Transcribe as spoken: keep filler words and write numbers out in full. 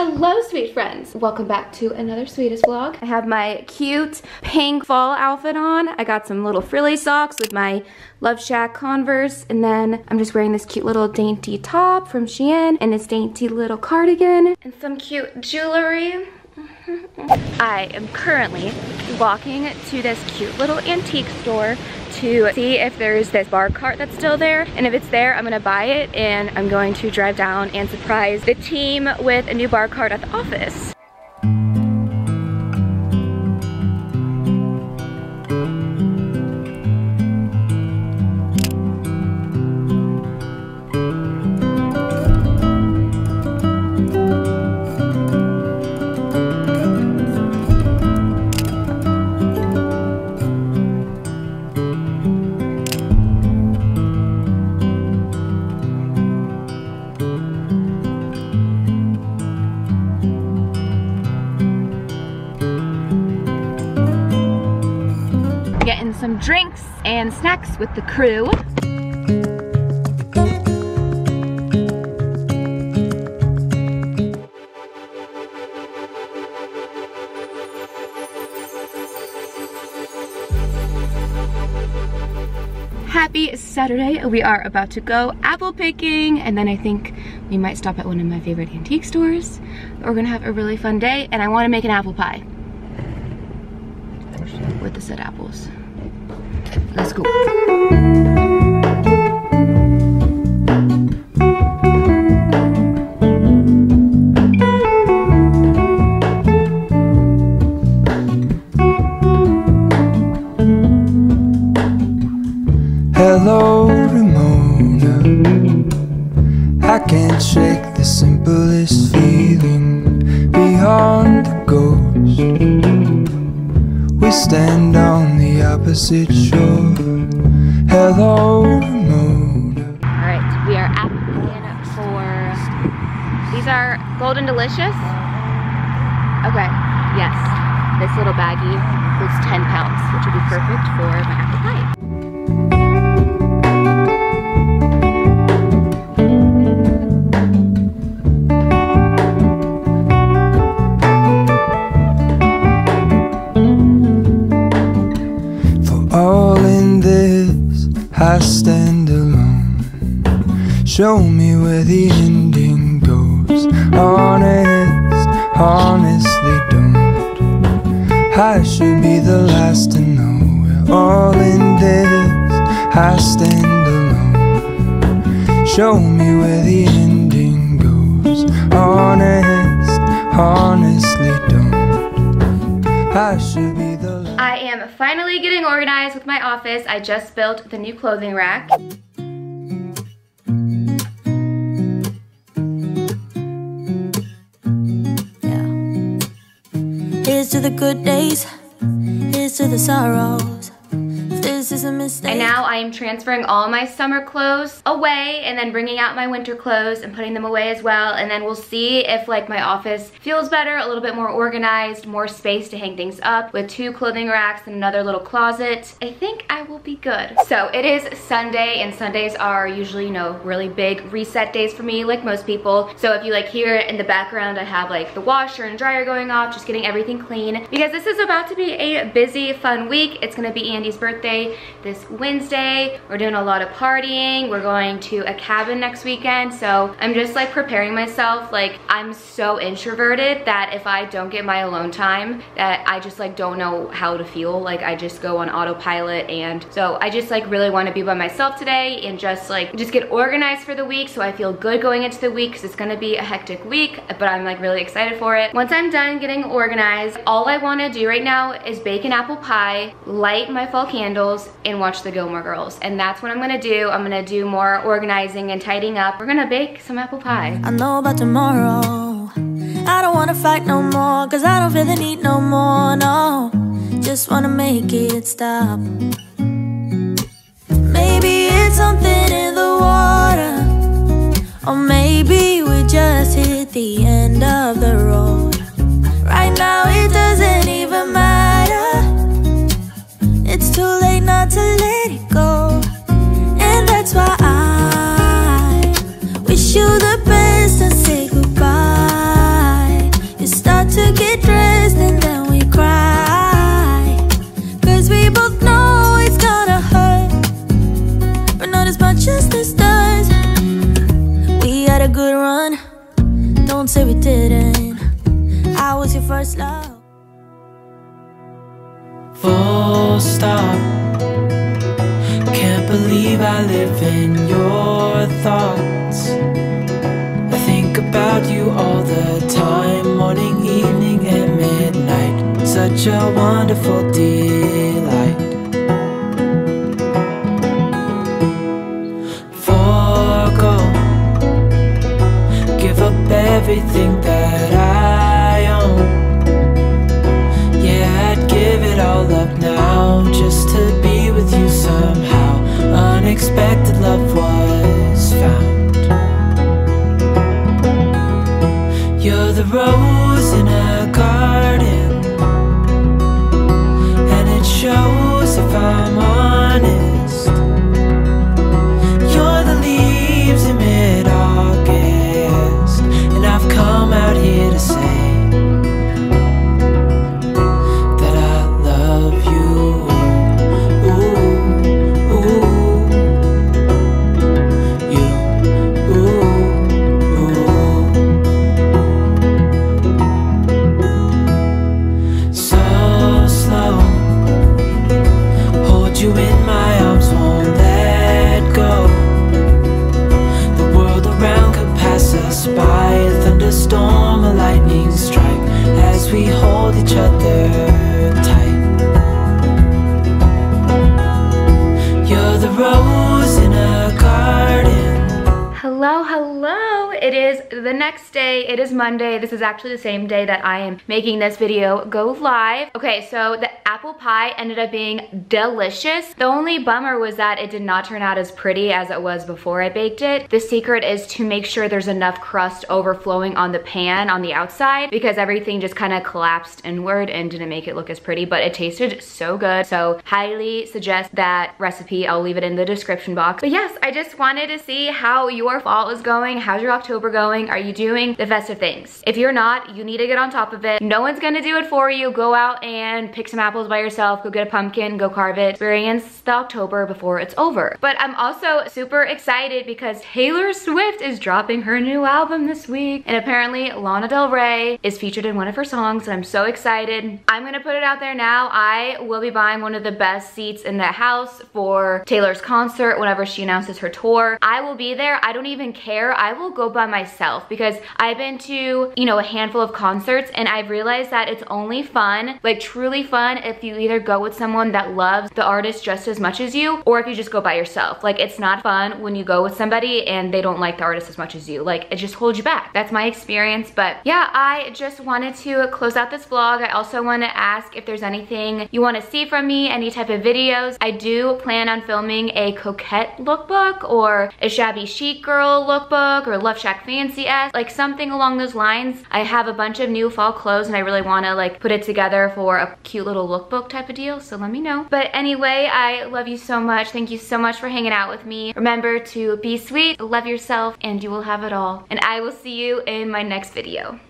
Hello, sweet friends. Welcome back to another Sweetest Vlog. I have my cute pink fall outfit on. I got some little frilly socks with my Love Shack Converse, and then I'm just wearing this cute little dainty top from Shein and this dainty little cardigan and some cute jewelry. I am currently walking to this cute little antique store to see if there's this bar cart that's still there, and if it's there I'm gonna buy it, and I'm going to drive down and surprise the team with a new bar cart at the office. Some drinks and snacks with the crew. Happy Saturday. We are about to go apple picking, and then I think we might stop at one of my favorite antique stores. We're gonna have a really fun day, and I want to make an apple pie with the said apples. Let's go. Hello, Ramona. I can't shake the simplest feeling. Beyond the ghost, we stand on the opposite shore. Hello, Ramona. All right, we are at the for these are Golden Delicious. Okay, yes, this little baggie holds ten pounds, which would be perfect for my apple pie. I stand alone. Show me where the ending goes. Honest, honestly don't. I should be the last to know. We're all in this. I stand alone. Show me where the ending goes. Honest, honestly don't. I should be the last. I am finally getting organized with my office. I just built the new clothing rack. Yeah. Here's to the good days, here's to the sorrows. This is a mistake. And now I am transferring all my summer clothes away and then bringing out my winter clothes and putting them away as well, and then we'll see if like my office feels better, a little bit more organized, more space to hang things up with two clothing racks and another little closet. I think I will be good. So it is Sunday, and Sundays are usually, you know, really big reset days for me, like most people. So if you like hear it in the background, I have like the washer and dryer going off, just getting everything clean, because this is about to be a busy, fun week. It's gonna be Andy's birthday this Wednesday. We're doing a lot of partying. We're going to a cabin next weekend. So I'm just like preparing myself. Like, I'm so introverted that if I don't get my alone time, that I just like don't know how to feel. Like, I just go on autopilot, and so I just like really want to be by myself today and just like just get organized for the week so I feel good going into the week, because it's gonna be a hectic week, but I'm like really excited for it. Once I'm done getting organized, all I want to do right now is bake an apple pie, light my fall candle, and watch the Gilmore Girls. And that's what I'm gonna do. I'm gonna do more organizing and tidying up. We're gonna bake some apple pie. I know about tomorrow. I don't wanna fight no more, cause I don't feel the need no more, no. Just wanna make it stop. Maybe it's something in the water, or maybe we just hit the end of the road. Right now it doesn't even matter. It's too late not to let it go, and that's why I wish you the best and say goodbye. didn't. I was your first love. Full stop. Can't believe I live in your thoughts. I think about you all the time, morning, evening, and midnight. Such a wonderful delight. Everything that I own, yeah, I'd give it all up now just to be with you somehow. Unexpected love was found. You're the rose in a garden, and it shows if I'm honest. You're the leaves in mid-August, and I've come out here to say that I love you. Ooh, ooh, you, ooh, ooh. So slow, hold you in my arms, won't let go. The world around could pass us by, storm, a lightning strike, as we hold each other tight. You're the rose in a garden. Hello, hello. It is the next day. It is Monday. This is actually the same day that I am making this video go live. Okay, so the apple pie ended up being delicious. The only bummer was that it did not turn out as pretty as it was before I baked it. The secret is to make sure there's enough crust overflowing on the pan on the outside, because everything just kind of collapsed inward and didn't make it look as pretty, but it tasted so good. So highly suggest that recipe. I'll leave it in the description box. But yes, I just wanted to see how your fall is going. How's your October going? Are you doing the festive things? If you're not, you need to get on top of it. No one's gonna do it for you. Go out and pick some apples by yourself, go get a pumpkin, go carve it, experience the October before it's over. But I'm also super excited because Taylor Swift is dropping her new album this week, and apparently Lana Del Rey is featured in one of her songs, and I'm so excited. I'm gonna put it out there now. I will be buying one of the best seats in the house for Taylor's concert whenever she announces her tour. I will be there. I don't even care. I will go by myself, because I've been to, you know, a handful of concerts, and I've realized that it's only fun, like truly fun, if you either go with someone that loves the artist just as much as you, or if you just go by yourself. Like, it's not fun when you go with somebody and they don't like the artist as much as you. Like, it just holds you back. That's my experience. But yeah, I just wanted to close out this vlog. I also want to ask if there's anything you want to see from me, any type of videos. I do plan on filming a coquette lookbook, or a shabby chic girl lookbook, or Love Shack Fancy-esque, like something along those lines. I have a bunch of new fall clothes, and I really want to like put it together for a cute little look book type of deal, so let me know. But anyway, I love you so much. Thank you so much for hanging out with me. Remember to be sweet, love yourself, and you will have it all. And I will see you in my next video.